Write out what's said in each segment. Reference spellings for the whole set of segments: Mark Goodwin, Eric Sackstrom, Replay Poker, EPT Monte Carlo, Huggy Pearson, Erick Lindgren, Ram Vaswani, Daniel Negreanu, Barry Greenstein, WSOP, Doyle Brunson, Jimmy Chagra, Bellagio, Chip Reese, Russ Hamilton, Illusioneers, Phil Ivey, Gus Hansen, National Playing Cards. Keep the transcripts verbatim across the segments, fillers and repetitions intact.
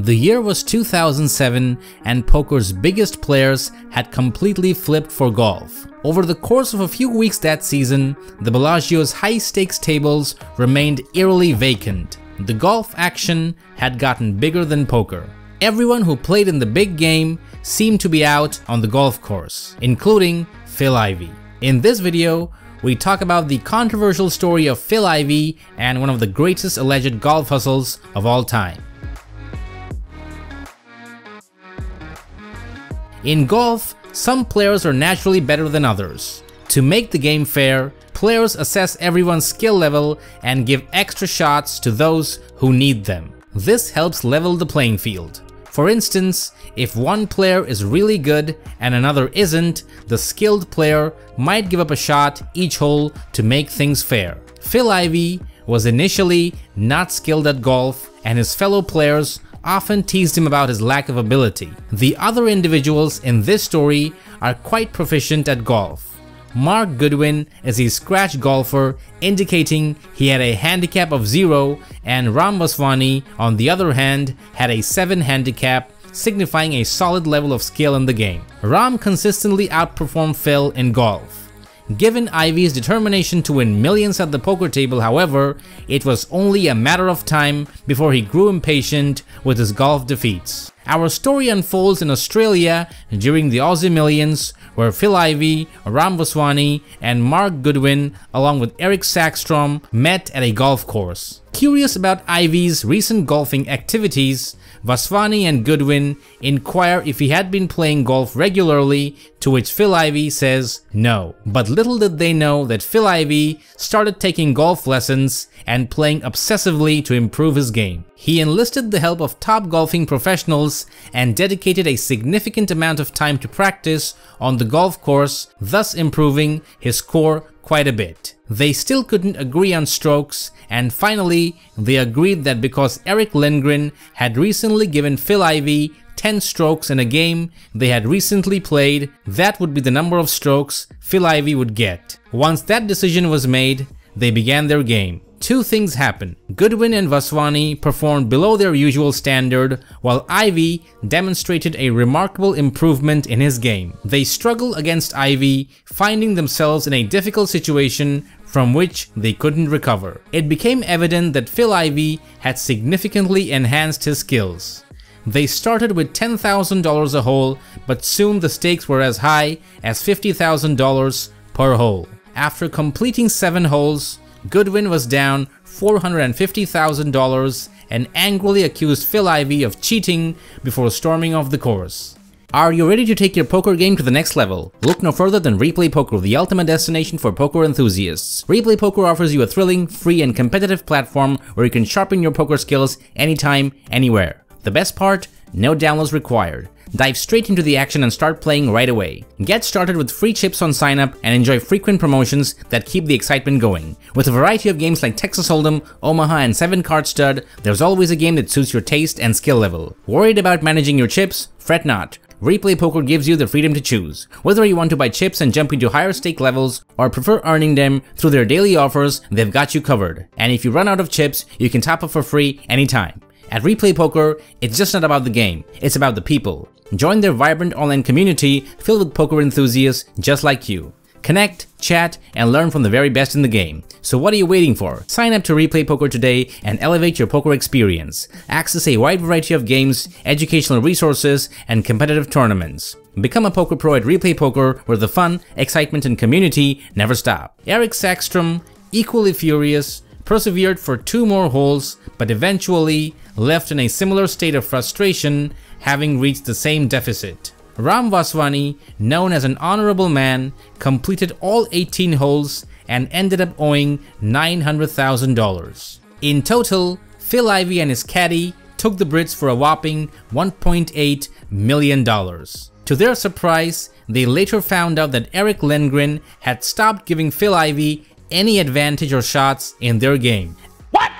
The year was two thousand seven, and poker's biggest players had completely flipped for golf. Over the course of a few weeks that season, the Bellagio's high-stakes tables remained eerily vacant. The golf action had gotten bigger than poker. Everyone who played in the big game seemed to be out on the golf course, including Phil Ivey. In this video, we talk about the controversial story of Phil Ivey and one of the greatest alleged golf hustles of all time. In golf, some players are naturally better than others. To make the game fair, players assess everyone's skill level and give extra shots to those who need them. This helps level the playing field. For instance, if one player is really good and another isn't, the skilled player might give up a shot each hole to make things fair. Phil Ivey was initially not skilled at golf, and his fellow players often teased him about his lack of ability. The other individuals in this story are quite proficient at golf. Mark Goodwin is a scratch golfer, indicating he had a handicap of zero, and Ram Vaswani, on the other hand, had a seven handicap, signifying a solid level of skill in the game. Ram consistently outperformed Phil in golf. Given Ivey's determination to win millions at the poker table, however, it was only a matter of time before he grew impatient with his golf defeats. Our story unfolds in Australia during the Aussie Millions, where Phil Ivey, Ram Vaswani, and Mark Goodwin, along with Eric Sackstrom, met at a golf course. Curious about Ivey's recent golfing activities, Vaswani and Goodwin inquire if he had been playing golf regularly, to which Phil Ivey says no. But little did they know that Phil Ivey started taking golf lessons and playing obsessively to improve his game. He enlisted the help of top golfing professionals and dedicated a significant amount of time to practice on the golf course, thus improving his score quite a bit. They still couldn't agree on strokes, and finally they agreed that because Erick Lindgren had recently given Phil Ivey ten strokes in a game they had recently played, that would be the number of strokes Phil Ivey would get. Once that decision was made, they began their game. Two things happened. Goodwin and Vaswani performed below their usual standard, while Ivey demonstrated a remarkable improvement in his game. They struggled against Ivey, finding themselves in a difficult situation from which they couldn't recover. It became evident that Phil Ivey had significantly enhanced his skills. They started with ten thousand dollars a hole, but soon the stakes were as high as fifty thousand dollars per hole. After completing seven holes, Goodwin was down four hundred fifty thousand dollars and angrily accused Phil Ivey of cheating before storming off the course. Are you ready to take your poker game to the next level? Look no further than Replay Poker, the ultimate destination for poker enthusiasts. Replay Poker offers you a thrilling, free, and competitive platform where you can sharpen your poker skills anytime, anywhere. The best part? No downloads required. Dive straight into the action and start playing right away. Get started with free chips on sign up and enjoy frequent promotions that keep the excitement going. With a variety of games like Texas Hold'em, Omaha, and seven card stud, there's always a game that suits your taste and skill level. Worried about managing your chips? Fret not. Replay Poker gives you the freedom to choose. Whether you want to buy chips and jump into higher stake levels or prefer earning them through their daily offers, they've got you covered. And if you run out of chips, you can top up for free anytime. At Replay Poker, it's just not about the game, it's about the people. Join their vibrant online community filled with poker enthusiasts just like you. Connect, chat, and learn from the very best in the game. So what are you waiting for? Sign up to Replay Poker today and elevate your poker experience. Access a wide variety of games, educational resources, and competitive tournaments. Become a poker pro at Replay Poker, where the fun, excitement, and community never stop. Eric Sackstrom, equally furious, persevered for two more holes, but eventually left in a similar state of frustration, having reached the same deficit. Ram Vaswani, known as an honorable man, completed all eighteen holes and ended up owing nine hundred thousand dollars. In total, Phil Ivey and his caddy took the Brits for a whopping one point eight million dollars. To their surprise, they later found out that Erick Lindgren had stopped giving Phil Ivey any advantage or shots in their game. What?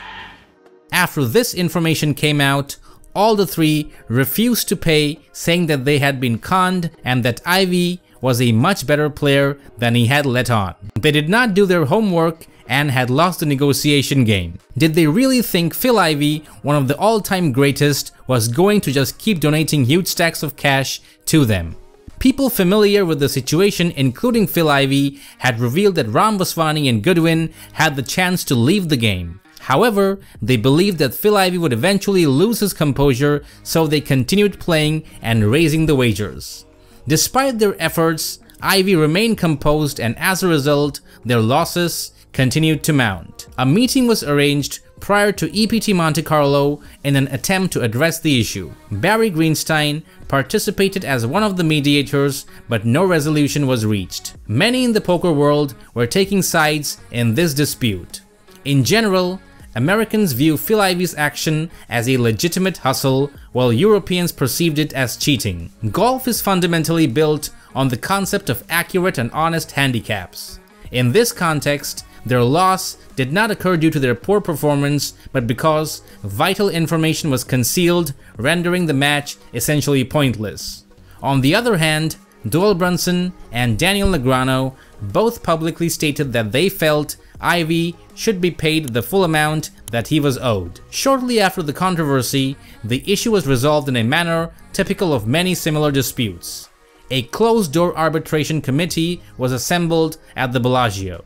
After this information came out, all the three refused to pay, saying that they had been conned and that Ivey was a much better player than he had let on. They did not do their homework and had lost the negotiation game. Did they really think Phil Ivey, one of the all-time greatest, was going to just keep donating huge stacks of cash to them? People familiar with the situation, including Phil Ivey, had revealed that Ram Vaswani and Goodwin had the chance to leave the game. However, they believed that Phil Ivey would eventually lose his composure, so they continued playing and raising the wagers. Despite their efforts, Ivey remained composed, and as a result, their losses continued to mount. A meeting was arranged prior to E P T Monte Carlo in an attempt to address the issue. Barry Greenstein participated as one of the mediators, but no resolution was reached. Many in the poker world were taking sides in this dispute. In general, Americans view Phil Ivey's action as a legitimate hustle, while Europeans perceived it as cheating. Golf is fundamentally built on the concept of accurate and honest handicaps. In this context, their loss did not occur due to their poor performance, but because vital information was concealed, rendering the match essentially pointless. On the other hand, Doyle Brunson and Daniel Negreanu both publicly stated that they felt Ivey should be paid the full amount that he was owed. Shortly after the controversy, the issue was resolved in a manner typical of many similar disputes. A closed-door arbitration committee was assembled at the Bellagio.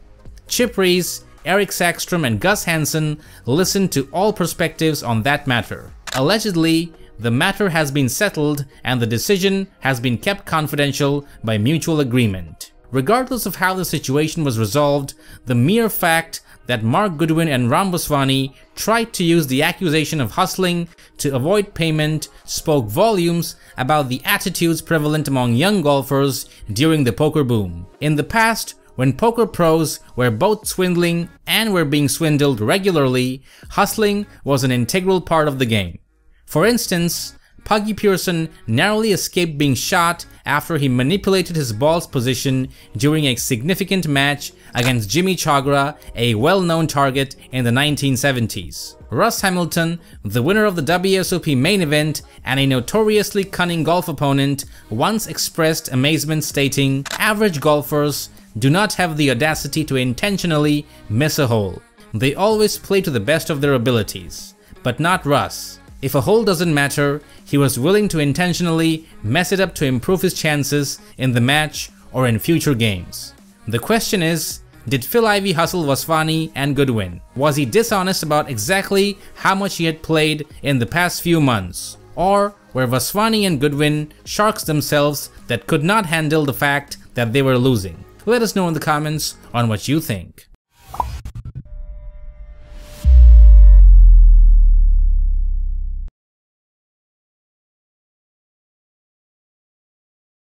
Chip Reese, Eric Sackstrom, and Gus Hansen listened to all perspectives on that matter. Allegedly, the matter has been settled and the decision has been kept confidential by mutual agreement. Regardless of how the situation was resolved, the mere fact that Mark Goodwin and Ram Vaswani tried to use the accusation of hustling to avoid payment spoke volumes about the attitudes prevalent among young golfers during the poker boom. In the past, when poker pros were both swindling and were being swindled regularly, hustling was an integral part of the game. For instance, Huggy Pearson narrowly escaped being shot after he manipulated his ball's position during a significant match against Jimmy Chagra, a well-known target in the nineteen seventies. Russ Hamilton, the winner of the W S O P main event and a notoriously cunning golf opponent, once expressed amazement, stating, "Average golfers do not have the audacity to intentionally miss a hole. They always play to the best of their abilities, but not Russ. If a hole doesn't matter, he was willing to intentionally mess it up to improve his chances in the match or in future games." The question is, did Phil Ivey hustle Vaswani and Goodwin? Was he dishonest about exactly how much he had played in the past few months? Or were Vaswani and Goodwin sharks themselves that could not handle the fact that they were losing? Let us know in the comments on what you think.